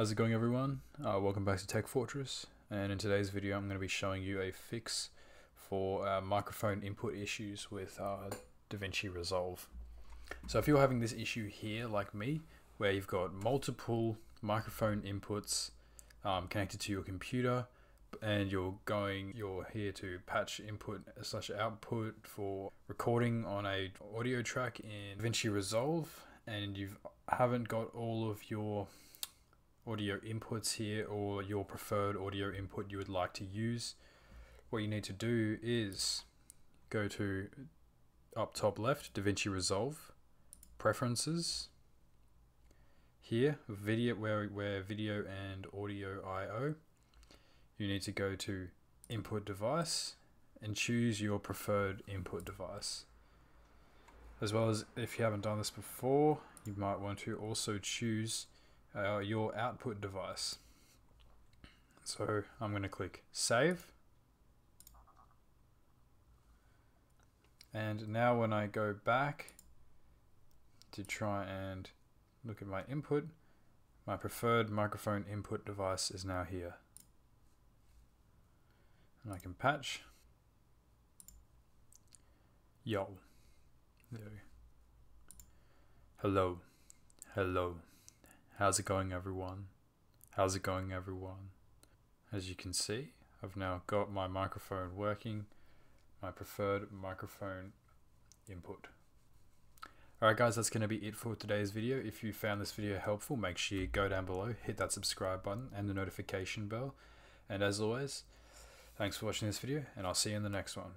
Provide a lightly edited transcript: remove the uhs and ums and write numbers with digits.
How's it going, everyone? Welcome back to Tech Fortress, and in today's video I'm going to be showing you a fix for microphone input issues with DaVinci Resolve. So if you're having this issue here like me, where you've got multiple microphone inputs connected to your computer and you're here to patch input slash output for recording on a audio track in DaVinci Resolve, and you haven't got all of your audio inputs here or your preferred audio input you would like to use, what you need to do is go to up top left, DaVinci Resolve, Preferences, here video where video and audio IO. You need to go to input device and choose your preferred input device. As well as, if you haven't done this before, you might want to also choose your output device. So I'm going to click save, and now when I go back to try and look at my input, my preferred microphone input device is now here, and I can patch. There we go. Hello. How's it going, everyone? As you can see, I've now got my microphone working, my preferred microphone input. Alright guys, that's going to be it for today's video. If you found this video helpful, make sure you go down below, hit that subscribe button and the notification bell. And as always, thanks for watching this video, and I'll see you in the next one.